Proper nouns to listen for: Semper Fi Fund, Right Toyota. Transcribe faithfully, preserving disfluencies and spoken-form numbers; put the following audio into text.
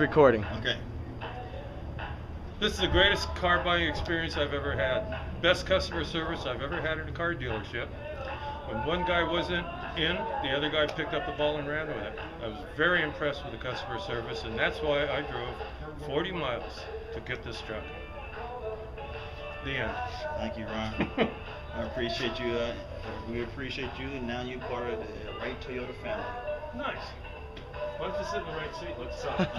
It's recording. Okay. This is the greatest car buying experience I've ever had. Best customer service I've ever had at a car dealership. When one guy wasn't in, the other guy picked up the ball and ran with it. I was very impressed with the customer service, and that's why I drove forty miles to get this truck. The end. Thank you, Ron. I appreciate you. Uh, we appreciate you, and now you're part of the Right Toyota family. Nice. Why don't you sit in the right seat? Let's talk.